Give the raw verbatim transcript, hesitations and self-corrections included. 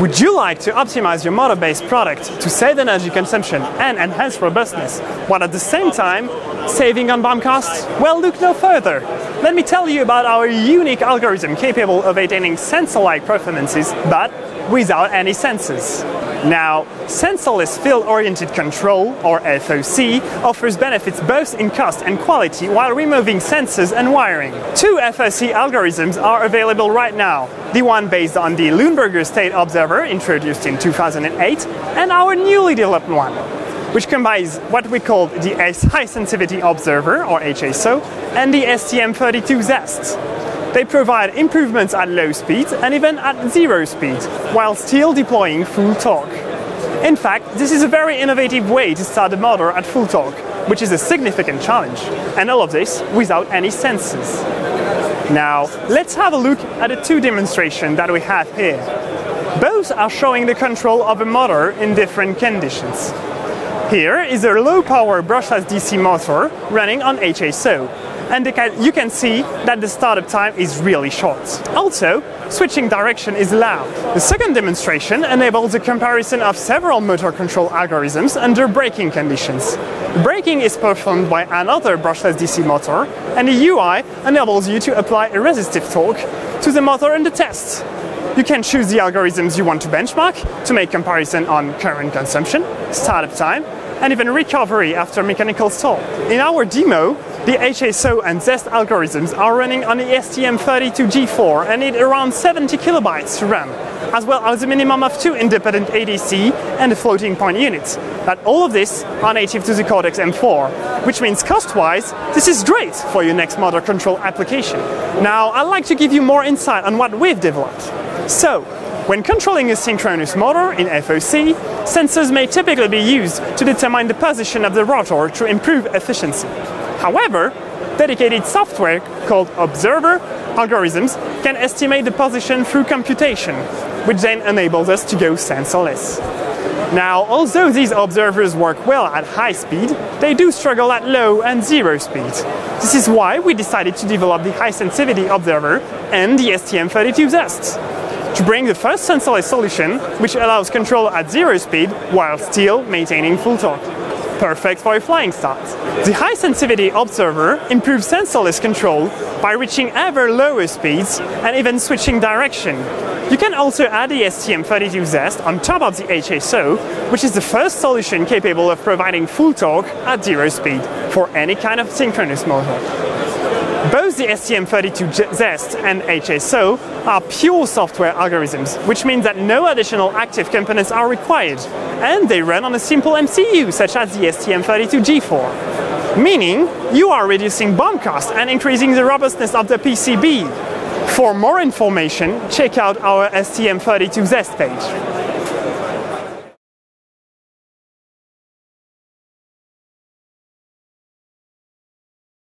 Would you like to optimize your motor-based product to save energy consumption and enhance robustness, while at the same time saving on BOM costs? Well, look no further. Let me tell you about our unique algorithm capable of attaining sensor-like performances, but without any sensors. Now, sensorless field-oriented control, or F O C, offers benefits both in cost and quality while removing sensors and wiring. Two F O C algorithms are available right now, the one based on the Luenberger State Observer introduced in two thousand eight, and our newly developed one, which combines what we call the High Sensitivity Observer, or H S O, and the S T M thirty-two ZeST. They provide improvements at low speed and even at zero speed, while still deploying full torque. In fact, this is a very innovative way to start the motor at full torque, which is a significant challenge, and all of this without any sensors. Now, let's have a look at the two demonstrations that we have here. Both are showing the control of a motor in different conditions. Here is a low-power brushless D C motor running on H S O, and can, you can see that the startup time is really short. Also, switching direction is allowed. The second demonstration enables a comparison of several motor control algorithms under braking conditions. Braking is performed by another brushless D C motor, and the U I enables you to apply a resistive torque to the motor in the test. You can choose the algorithms you want to benchmark to make comparison on current consumption, startup time, and even recovery after mechanical stall. In our demo, the H S O and ZeST algorithms are running on the S T M thirty-two G four and need around seventy kilobytes to run, as well as a minimum of two independent A D C and a floating point unit. But all of this are native to the Cortex M four, which means cost-wise, this is great for your next motor control application. Now, I'd like to give you more insight on what we've developed. So, when controlling a synchronous motor in F O C, sensors may typically be used to determine the position of the rotor to improve efficiency. However, dedicated software called observer algorithms can estimate the position through computation, which then enables us to go sensorless. Now, although these observers work well at high speed, they do struggle at low and zero speed. This is why we decided to develop the High Sensitivity Observer and the S T M thirty-two ZeST. To bring the first sensorless solution, which allows control at zero speed while still maintaining full torque. Perfect for a flying start. The High Sensitivity Observer improves sensorless control by reaching ever lower speeds and even switching direction. You can also add the S T M thirty-two ZeST on top of the H S O, which is the first solution capable of providing full torque at zero speed for any kind of synchronous motor. Both the S T M thirty-two ZeST and H S O are pure software algorithms, which means that no additional active components are required, and they run on a simple M C U such as the S T M thirty-two G four, meaning you are reducing BOM cost and increasing the robustness of the P C B. For more information, check out our S T M thirty-two ZeST page.